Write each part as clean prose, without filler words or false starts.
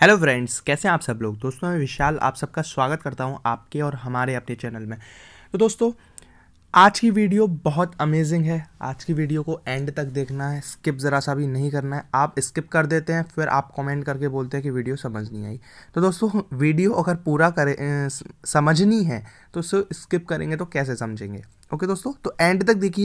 Hello friends, कैसे हैं आप सब लोग। दोस्तों, मैं विशाल आप सबका स्वागत करता हूं आपके और हमारे अपने चैनल में। तो दोस्तों, आज की वीडियो बहुत अमेजिंग है। आज की वीडियो को एंड तक देखना है, स्किप ज़रा सा भी नहीं करना है। आप स्किप कर देते हैं फिर आप कमेंट करके बोलते हैं कि वीडियो समझ नहीं आई। तो दोस्तों, वीडियो अगर पूरा समझनी है तो स्किप करेंगे तो कैसे समझेंगे। ओके दोस्तों, तो एंड तक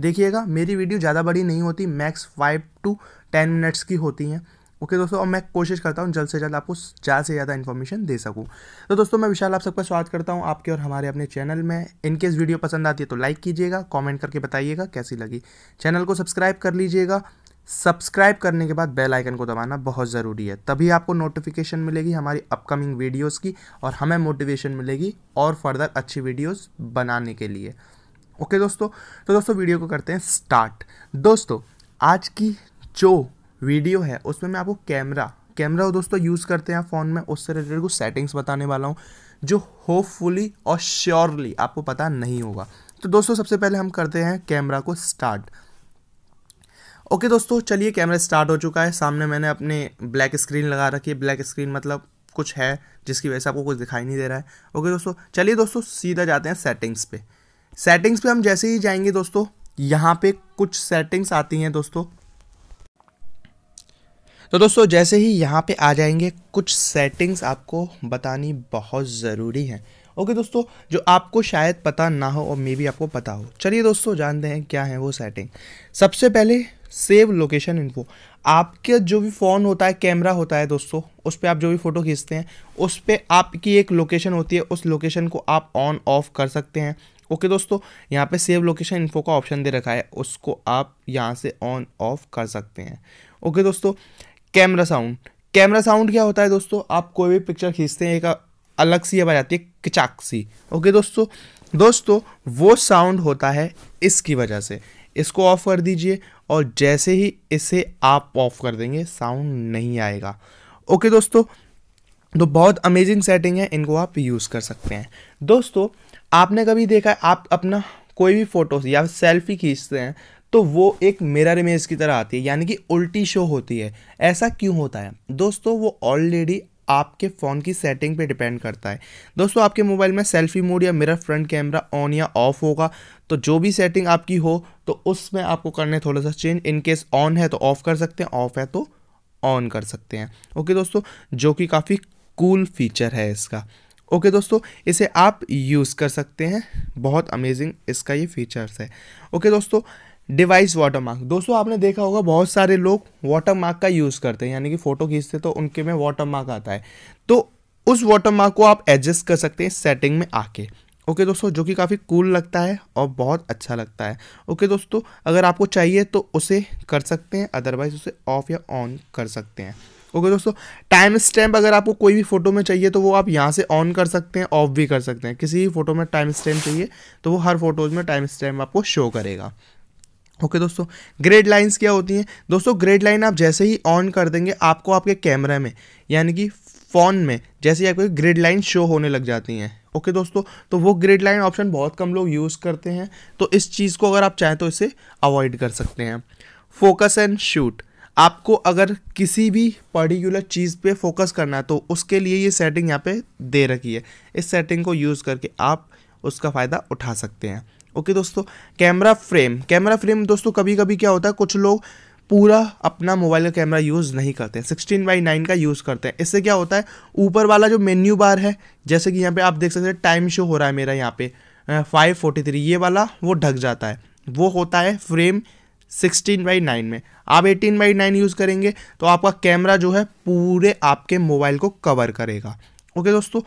देखिएगा। मेरी वीडियो ज़्यादा बड़ी नहीं होती, मैक्स 5 से 10 मिनट्स की होती हैं। ओके दोस्तों, और मैं कोशिश करता हूँ जल्द से जल्द आपको ज़्यादा से ज़्यादा इन्फॉर्मेशन दे सकूँ। तो दोस्तों, मैं विशाल आप सबका स्वागत करता हूँ आपके और हमारे अपने चैनल में। इनकेस वीडियो पसंद आती है तो लाइक कीजिएगा, कमेंट करके बताइएगा कैसी लगी। चैनल को सब्सक्राइब कर लीजिएगा। सब्सक्राइब करने के बाद बेल आइकन को दबाना बहुत ज़रूरी है, तभी आपको नोटिफिकेशन मिलेगी हमारी अपकमिंग वीडियोज़ की और हमें मोटिवेशन मिलेगी और फर्दर अच्छी वीडियोज़ बनाने के लिए। ओके दोस्तों, तो दोस्तों वीडियो को करते हैं स्टार्ट। दोस्तों, आज की जो वीडियो है उसमें मैं आपको कैमरा दोस्तों यूज़ करते हैं फ़ोन में, उससे रिलेटेड कुछ सेटिंग्स बताने वाला हूँ जो होपफुली और श्योरली आपको पता नहीं होगा। तो दोस्तों, सबसे पहले हम करते हैं कैमरा को स्टार्ट। ओके दोस्तों, चलिए कैमरा स्टार्ट हो चुका है। सामने मैंने अपने ब्लैक स्क्रीन लगा रखी है। ब्लैक स्क्रीन मतलब कुछ है जिसकी वजह से आपको कुछ दिखाई नहीं दे रहा है। ओके दोस्तों, चलिए दोस्तों सीधा जाते हैं सेटिंग्स पे। सेटिंग्स पे हम जैसे ही जाएंगे दोस्तों, यहाँ पे कुछ सेटिंग्स आती हैं दोस्तों। तो दोस्तों, जैसे ही यहाँ पे आ जाएंगे कुछ सेटिंग्स आपको बतानी बहुत ज़रूरी है। ओके दोस्तों, जो आपको शायद पता ना हो और मे बी आपको पता हो। चलिए दोस्तों, जानते हैं क्या है वो सेटिंग। सबसे पहले सेव लोकेशन इन्फो। आपके जो भी फ़ोन होता है, कैमरा होता है दोस्तों, उस पर आप जो भी फ़ोटो खींचते हैं उस पर आपकी एक लोकेशन होती है। उस लोकेशन को आप ऑन ऑफ कर सकते हैं। ओके दोस्तों, यहाँ पे सेव लोकेशन इन्फो का ऑप्शन दे रखा है, उसको आप यहाँ से ऑन ऑफ कर सकते हैं। ओके दोस्तों, कैमरा साउंड। कैमरा साउंड क्या होता है दोस्तों, आप कोई भी पिक्चर खींचते हैं एक अलग सी आवाज़ आती है, किचाक सी। ओके दोस्तों, वो साउंड होता है इसकी वजह से। इसको ऑफ़ कर दीजिए और जैसे ही इसे आप ऑफ कर देंगे साउंड नहीं आएगा। ओके दोस्तों, तो बहुत अमेजिंग सेटिंग है, इनको आप यूज़ कर सकते हैं। दोस्तों, आपने कभी देखा है आप अपना कोई भी फ़ोटो या सेल्फी खींचते हैं तो वो एक मिरर इमेज की तरह आती है, यानी कि उल्टी शो होती है। ऐसा क्यों होता है दोस्तों, वो ऑलरेडी आपके फ़ोन की सेटिंग पे डिपेंड करता है। दोस्तों, आपके मोबाइल में सेल्फी मोड या मिरर फ्रंट कैमरा ऑन या ऑफ होगा, तो जो भी सेटिंग आपकी हो तो उसमें आपको करने थोड़ा सा चेंज। इनकेस ऑन है तो ऑफ़ कर सकते हैं, ऑफ़ है तो ऑन कर सकते हैं। ओके दोस्तों, जो कि काफ़ी कूल फीचर है इसका। ओके दोस्तों, इसे आप यूज़ कर सकते हैं, बहुत अमेजिंग इसका ये फीचर्स है। ओके दोस्तों, डिवाइस वाटरमार्क। दोस्तों, आपने देखा होगा बहुत सारे लोग वाटरमार्क का यूज़ करते हैं, यानी कि फ़ोटो खींचते तो उनके में वाटरमार्क आता है, तो उस वाटरमार्क को आप एडजस्ट कर सकते हैं सेटिंग में आके। ओके दोस्तों, जो कि काफ़ी कूल लगता है और बहुत अच्छा लगता है। ओके दोस्तों, अगर आपको चाहिए तो उसे कर सकते हैं, अदरवाइज़ उसे ऑफ या ऑन कर सकते हैं। ओके दोस्तों, टाइम स्टैम्प। अगर आपको कोई भी फ़ोटो में चाहिए तो वो आप यहाँ से ऑन कर सकते हैं, ऑफ भी कर सकते हैं। किसी भी फ़ोटो में टाइम स्टैम्प चाहिए तो वो हर फोटोज़ में टाइम स्टैम्प आपको शो करेगा। ओके दोस्तों, ग्रेड लाइंस क्या होती हैं दोस्तों। ग्रेड लाइन आप जैसे ही ऑन कर देंगे आपको आपके कैमरा में यानी कि फ़ोन में जैसे ही आपको ग्रेड लाइन शो होने लग जाती हैं। ओके दोस्तों, तो वो ग्रेड लाइन ऑप्शन बहुत कम लोग यूज़ करते हैं, तो इस चीज़ को अगर आप चाहें तो इसे अवॉइड कर सकते हैं। Focus and shoot. आपको अगर किसी भी पर्टिकुलर चीज़ पे फोकस करना है तो उसके लिए ये सेटिंग यहाँ पे दे रखी है। इस सेटिंग को यूज़ करके आप उसका फ़ायदा उठा सकते हैं। ओके दोस्तों, कैमरा फ्रेम। कैमरा फ्रेम दोस्तों, कभी कभी क्या होता है कुछ लोग पूरा अपना मोबाइल का कैमरा यूज़ नहीं करते हैं, 16:9 का यूज़ करते हैं। इससे क्या होता है, ऊपर वाला जो मेन्यू बार है, जैसे कि यहाँ पे आप देख सकते हैं टाइम शो हो रहा है मेरा यहाँ पे 5:43, ये वाला वो ढक जाता है। वो होता है फ्रेम 16:9 में। आप 18:9 यूज़ करेंगे तो आपका कैमरा जो है पूरे आपके मोबाइल को कवर करेगा। ओके दोस्तों,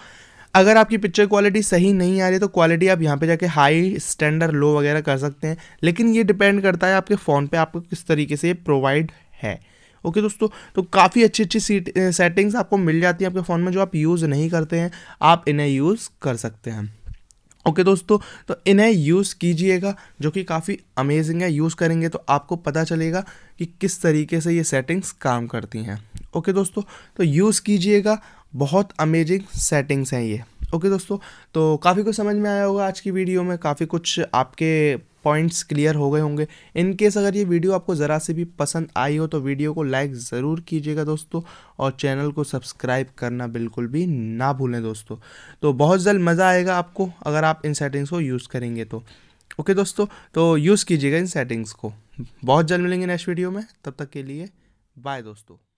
अगर आपकी पिक्चर क्वालिटी सही नहीं आ रही तो क्वालिटी आप यहाँ पे जाके हाई, स्टैंडर्ड, लो वगैरह कर सकते हैं, लेकिन ये डिपेंड करता है आपके फ़ोन पे आपको किस तरीके से ये प्रोवाइड है। ओके दोस्तों, तो काफ़ी अच्छी अच्छी सेटिंग्स आपको मिल जाती हैं आपके फ़ोन में जो आप यूज़ नहीं करते हैं, आप इन्हें यूज़ कर सकते हैं। ओके दोस्तों, तो इन्हें यूज़ कीजिएगा, जो कि काफ़ी अमेजिंग है। यूज़ करेंगे तो आपको पता चलेगा कि किस तरीके से ये सेटिंग्स काम करती हैं। ओके दोस्तों, तो यूज़ कीजिएगा, बहुत अमेजिंग सेटिंग्स हैं ये। ओके दोस्तों, तो काफ़ी कुछ समझ में आया होगा आज की वीडियो में, काफ़ी कुछ आपके पॉइंट्स क्लियर हो गए होंगे। इनकेस अगर ये वीडियो आपको ज़रा से भी पसंद आई हो तो वीडियो को लाइक ज़रूर कीजिएगा दोस्तों, और चैनल को सब्सक्राइब करना बिल्कुल भी ना भूलें दोस्तों। तो बहुत जल्द मज़ा आएगा आपको अगर आप इन सेटिंग्स को यूज़ करेंगे तो। ओके दोस्तों, तो यूज़ कीजिएगा इन सेटिंग्स को। बहुत जल्द मिलेंगे नेक्स्ट वीडियो में, तब तक के लिए बाय दोस्तों।